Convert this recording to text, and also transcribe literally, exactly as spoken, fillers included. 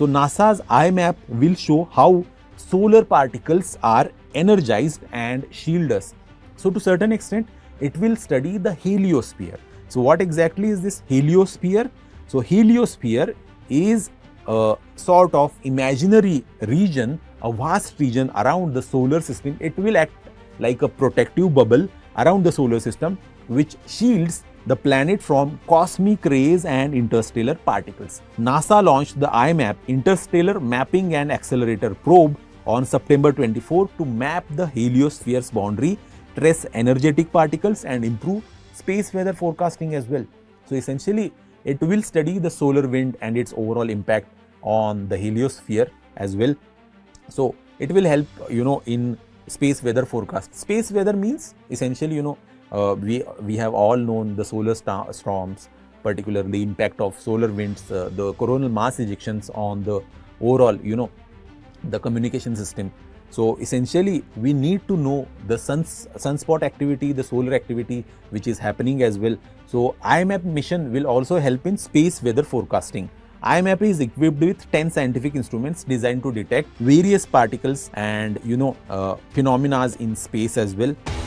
So NASA's I MAP will show how solar particles are energized and shield us. So to a certain extent, it will study the heliosphere. So what exactly is this heliosphere? So heliosphere is a sort of imaginary region, a vast region around the solar system. It will act like a protective bubble around the solar system, which shields the planet from cosmic rays and interstellar particles. NASA launched the I MAP, Interstellar Mapping and Acceleration Probe, on September twenty-fourth to map the heliosphere's boundary, trace energetic particles, and improve space weather forecasting as well. So essentially, it will study the solar wind and its overall impact on the heliosphere as well. So it will help, you know, in space weather forecast. Space weather means essentially, you know, uh, we we have all known the solar storms, particularly impact of solar winds, uh, the coronal mass ejections on the overall, you know, the communication system. So essentially, we need to know the sun's sunspot activity, the solar activity which is happening as well. So I MAP mission will also help in space weather forecasting. I MAP is equipped with ten scientific instruments designed to detect various particles and, you know, uh, phenomena in space as well.